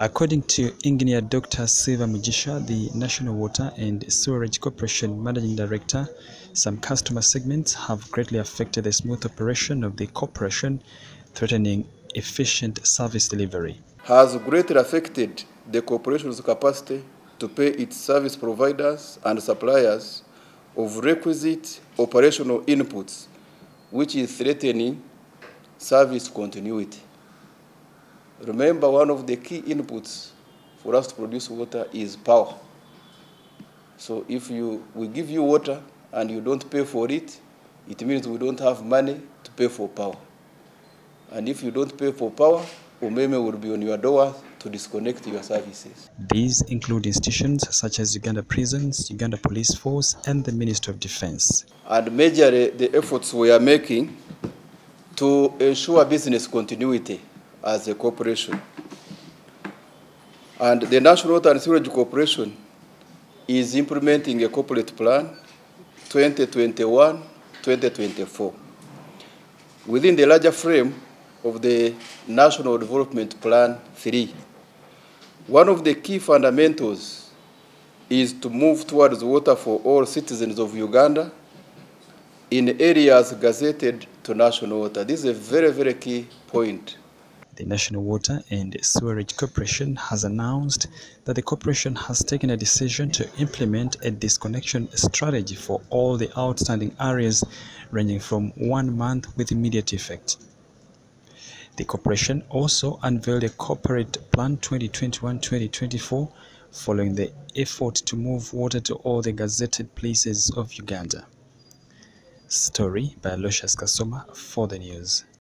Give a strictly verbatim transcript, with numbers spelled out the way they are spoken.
According to Engineer Doctor Silva Mujisha, the National Water and Sewerage Corporation Managing Director, some customer segments have greatly affected the smooth operation of the corporation, threatening efficient service delivery. Has greatly affected the corporation's capacity to pay its service providers and suppliers of requisite operational inputs, which is threatening service continuity. Remember, one of the key inputs for us to produce water is power. So if you, we give you water and you don't pay for it, it means we don't have money to pay for power. And if you don't pay for power, Umeme will be on your door to disconnect your services. These include institutions such as Uganda prisons, Uganda police force, and the Ministry of Defense. And majorly the efforts we are making to ensure business continuity as a corporation. And the National Water and Sewerage Corporation is implementing a corporate plan twenty twenty-one to twenty twenty-four. Within the larger frame of the National Development Plan three, one of the key fundamentals is to move towards water for all citizens of Uganda in areas gazetted to national water. This is a very, very key point. The National Water and Sewerage Corporation has announced that the corporation has taken a decision to implement a disconnection strategy for all the outstanding areas, ranging from one month with immediate effect. The corporation also unveiled a corporate plan twenty twenty-one to twenty twenty-four following the effort to move water to all the gazetted places of Uganda. Story by Loshas Kasoma for the news.